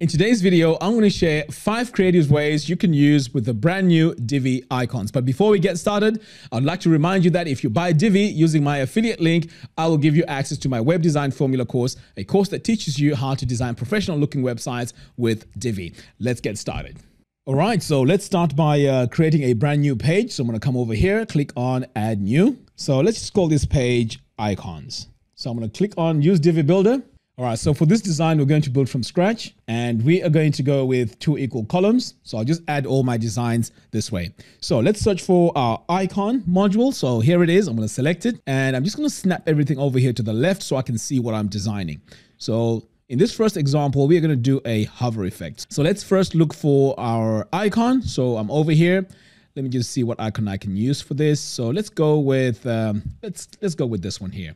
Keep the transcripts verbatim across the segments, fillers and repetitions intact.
In today's video, I'm going to share five creative ways you can use with the brand new Divi icons. But before we get started, I'd like to remind you that if you buy Divi using my affiliate link, I will give you access to my web design formula course, a course that teaches you how to design professional looking websites with Divi. Let's get started. All right, so let's start by uh, creating a brand new page. So I'm going to come over here, click on add new. So let's just call this page icons. So I'm going to click on use Divi Builder. All right, so for this design, we're going to build from scratch and we are going to go with two equal columns. So I'll just add all my designs this way. So let's search for our icon module. So here it is. I'm going to select it and I'm just going to snap everything over here to the left so I can see what I'm designing. So in this first example, we're going to do a hover effect. So let's first look for our icon. So I'm over here. Let me just see what icon I can use for this. So let's go with, um, let's, let's go with this one here.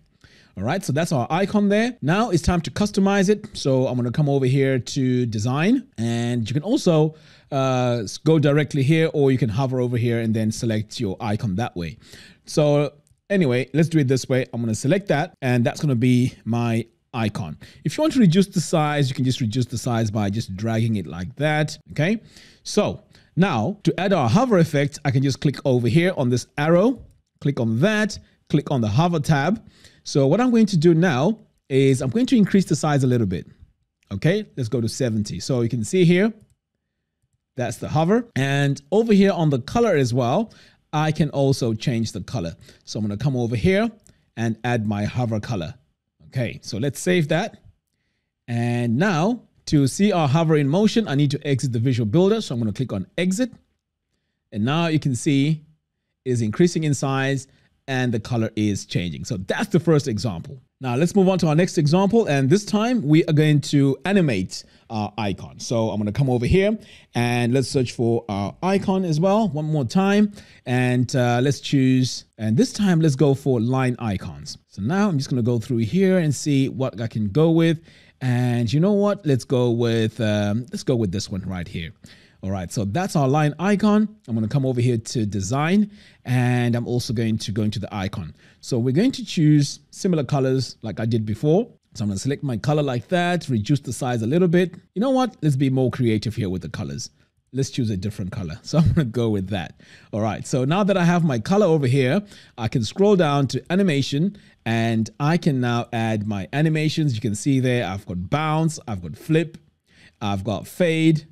All right, so that's our icon there. Now it's time to customize it. So I'm going to come over here to design and you can also uh, go directly here or you can hover over here and then select your icon that way. So anyway, let's do it this way. I'm going to select that and that's going to be my icon. If you want to reduce the size, you can just reduce the size by just dragging it like that. Okay, so now to add our hover effect, I can just click over here on this arrow, click on that, click on the hover tab. So what I'm going to do now is I'm going to increase the size a little bit. Okay, let's go to seventy. So you can see here, that's the hover. And over here on the color as well, I can also change the color. So I'm going to come over here and add my hover color. Okay, so let's save that. And now to see our hover in motion, I need to exit the visual builder. So I'm going to click on exit. And now you can see it is increasing in size and the color is changing. So that's the first example. Now let's move on to our next example. And this time we are going to animate our icon. So I'm going to come over here and let's search for our icon as well. One more time. And uh, let's choose. And this time let's go for line icons. So now I'm just going to go through here and see what I can go with. And you know what? Let's go with, um, let's go with this one right here. All right, so that's our line icon. I'm going to come over here to design and I'm also going to go into the icon. So we're going to choose similar colors like I did before. So I'm going to select my color like that, reduce the size a little bit. You know what? Let's be more creative here with the colors. Let's choose a different color. So I'm going to go with that. All right, so now that I have my color over here, I can scroll down to animation and I can now add my animations. You can see there, I've got bounce, I've got flip, I've got fade.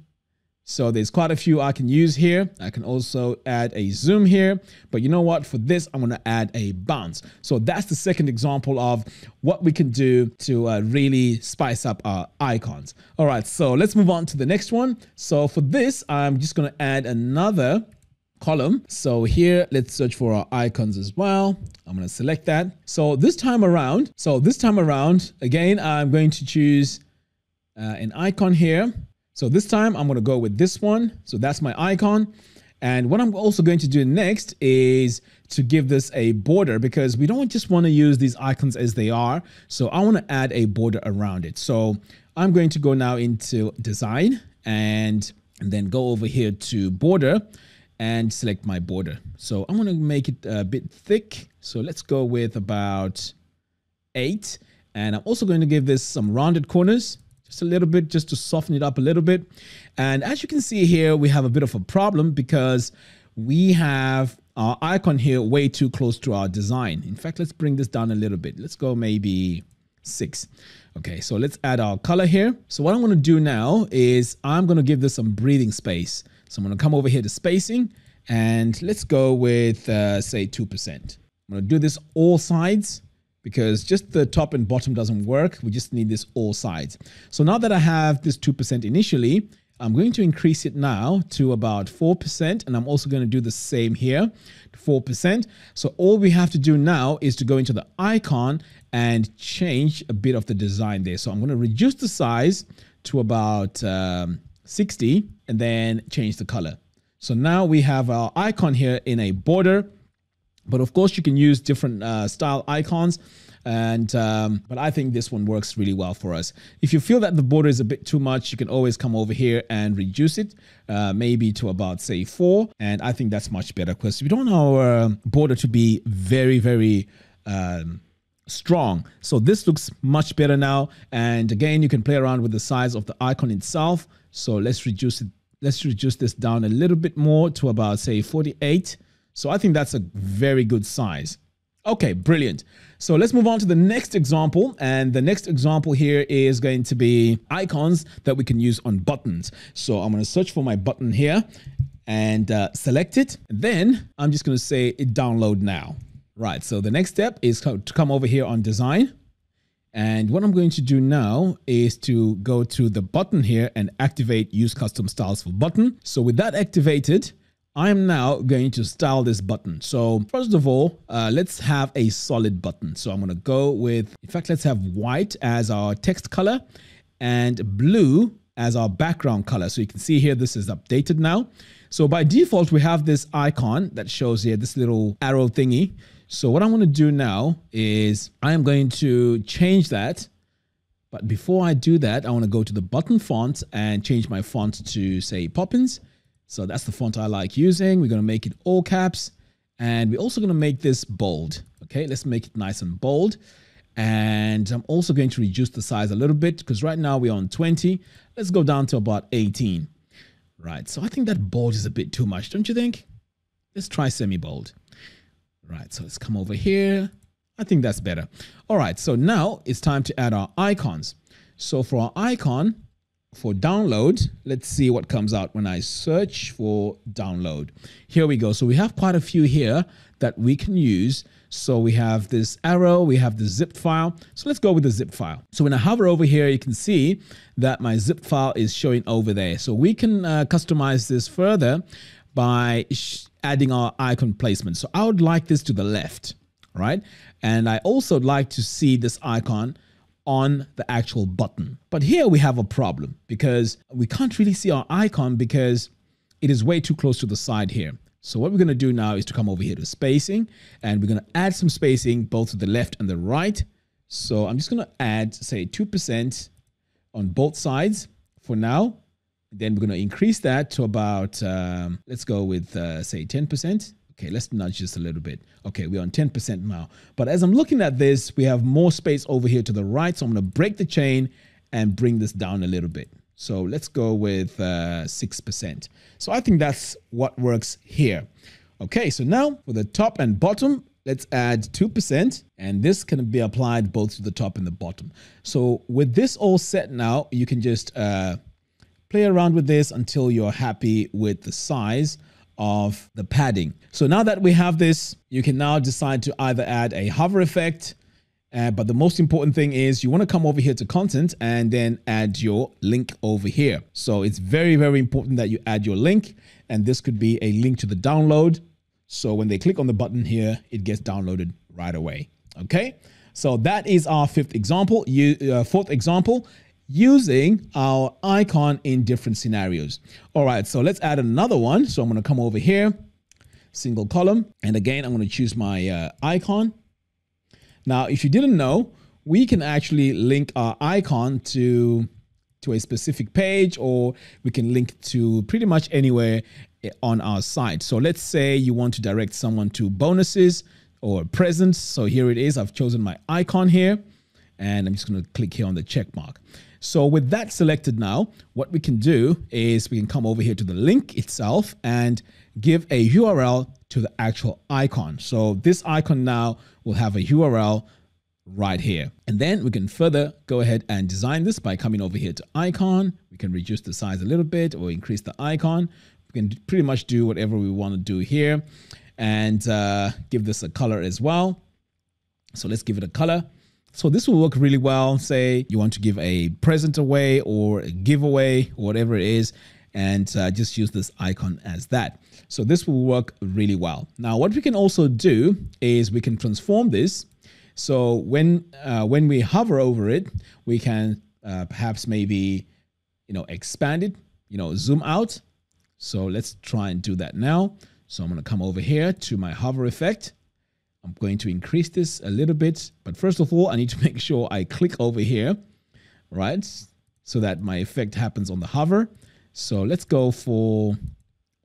So there's quite a few I can use here. I can also add a zoom here, but you know what? For this, I'm going to add a bounce. So that's the second example of what we can do to uh, really spice up our icons. All right, so let's move on to the next one. So for this, I'm just going to add another column. So here, let's search for our icons as well. I'm going to select that. So this time around, so this time around, again, I'm going to choose uh, an icon here. So this time I'm going to go with this one. So that's my icon. And what I'm also going to do next is to give this a border because we don't just want to use these icons as they are. So I want to add a border around it. So I'm going to go now into design and, and then go over here to border and select my border. So I'm going to make it a bit thick. So let's go with about eight. And I'm also going to give this some rounded corners. Just a little bit, just to soften it up a little bit. And as you can see here, we have a bit of a problem because we have our icon here way too close to our design. In fact, let's bring this down a little bit. Let's go maybe six. Okay, so let's add our color here. So what I'm going to do now is I'm going to give this some breathing space. So I'm going to come over here to spacing and let's go with, uh, say, two percent. I'm going to do this all sides, because just the top and bottom doesn't work. We just need this all sides. So now that I have this two percent initially, I'm going to increase it now to about four percent. And I'm also going to do the same here, four percent. So all we have to do now is to go into the icon and change a bit of the design there. So I'm going to reduce the size to about um, sixty and then change the color. So now we have our icon here in a border. But of course, you can use different uh, style icons, and um, but I think this one works really well for us. If you feel that the border is a bit too much, you can always come over here and reduce it, uh, maybe to about, say, four. And I think that's much better because we don't want our border to be very, very um, strong. So this looks much better now. And again, you can play around with the size of the icon itself. So let's reduce it. Let's reduce this down a little bit more to about, say, forty-eight. So I think that's a very good size. Okay, brilliant. So let's move on to the next example. And the next example here is going to be icons that we can use on buttons. So I'm going to search for my button here and uh, select it. Then I'm just going to say download now. Right, so the next step is to come over here on design. And what I'm going to do now is to go to the button here and activate use custom styles for button. So with that activated, I'm now going to style this button. So first of all, uh, let's have a solid button. So I'm going to go with, in fact, let's have white as our text color and blue as our background color. So you can see here, this is updated now. So by default, we have this icon that shows here, this little arrow thingy. So what I want to do now is I am going to change that. But before I do that, I want to go to the button font and change my font to, say, Poppins. So that's the font I like using. We're going to make it all caps. And we're also going to make this bold. Okay, let's make it nice and bold. And I'm also going to reduce the size a little bit because right now we're on twenty. Let's go down to about eighteen. Right, so I think that bold is a bit too much, don't you think? Let's try semi-bold. Right, so let's come over here. I think that's better. All right, so now it's time to add our icons. So for our icon, for download, let's see what comes out when I search for download. Here we go. So we have quite a few here that we can use. So we have this arrow, we have the zip file. So let's go with the zip file. So when I hover over here, you can see that my zip file is showing over there. So we can uh, customize this further by adding our icon placement. So I would like this to the left, right? And I also like to see this icon on the actual button. But here we have a problem because we can't really see our icon because it is way too close to the side here. So what we're going to do now is to come over here to spacing and we're going to add some spacing both to the left and the right. So I'm just going to add, say, two percent on both sides for now. Then we're going to increase that to about, um, let's go with, uh, say, ten percent. Okay, let's nudge just a little bit. Okay, we're on ten percent now. But as I'm looking at this, we have more space over here to the right. So I'm going to break the chain and bring this down a little bit. So let's go with uh, six percent. So I think that's what works here. Okay, so now for the top and bottom, let's add two percent. And this can be applied both to the top and the bottom. So with this all set now, you can just uh, play around with this until you're happy with the size of the padding. So now that we have this, you can now decide to either add a hover effect, uh, but the most important thing is you want to come over here to content and then add your link over here. So it's very, very important that you add your link, and this could be a link to the download. So when they click on the button here, it gets downloaded right away. Okay, so that is our fifth example, you, uh, fourth example, using our icon in different scenarios. All right, so let's add another one. So I'm going to come over here, single column. And again, I'm going to choose my uh, icon. Now, if you didn't know, we can actually link our icon to, to a specific page, or we can link to pretty much anywhere on our site. So let's say you want to direct someone to bonuses or presents. So here it is. I've chosen my icon here. And I'm just going to click here on the check mark. So with that selected now, what we can do is we can come over here to the link itself and give a U R L to the actual icon. So this icon now will have a U R L right here. And then we can further go ahead and design this by coming over here to icon. We can reduce the size a little bit or increase the icon. We can pretty much do whatever we want to do here and uh, give this a color as well. So let's give it a color. So this will work really well. Say you want to give a present away or a giveaway, whatever it is, and uh, just use this icon as that. So this will work really well. Now, what we can also do is we can transform this. So when uh, when we hover over it, we can uh, perhaps maybe, you know, expand it, you know, zoom out. So let's try and do that now. So I'm going to come over here to my hover effect. I'm going to increase this a little bit, but first of all, I need to make sure I click over here, right? So that my effect happens on the hover. So let's go for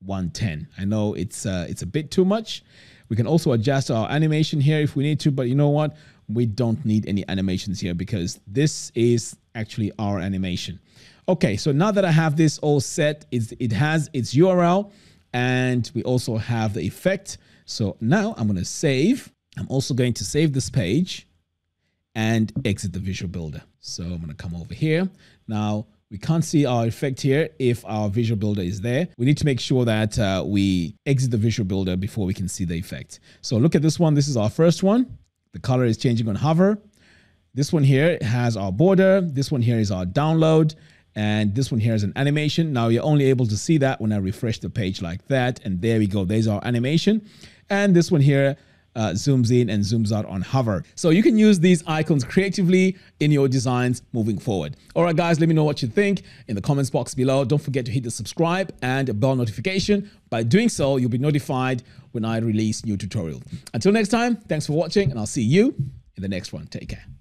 one ten. I know it's, uh, it's a bit too much. We can also adjust our animation here if we need to, but you know what? we don't need any animations here because this is actually our animation. Okay, so now that I have this all set, it's, it has its U R L and we also have the effect. So now I'm gonna save. I'm also going to save this page and exit the visual builder. So I'm gonna come over here. Now we can't see our effect here if our visual builder is there. We need to make sure that uh, we exit the visual builder before we can see the effect. So look at this one, this is our first one. The color is changing on hover. This one here has our border. This one here is our download. And this one here is an animation. Now you're only able to see that when I refresh the page like that. And there we go, there's our animation. And this one here uh, zooms in and zooms out on hover. So you can use these icons creatively in your designs moving forward. All right, guys, let me know what you think in the comments box below. Don't forget to hit the subscribe and a bell notification. By doing so, you'll be notified when I release new tutorials. Until next time, thanks for watching and I'll see you in the next one. Take care.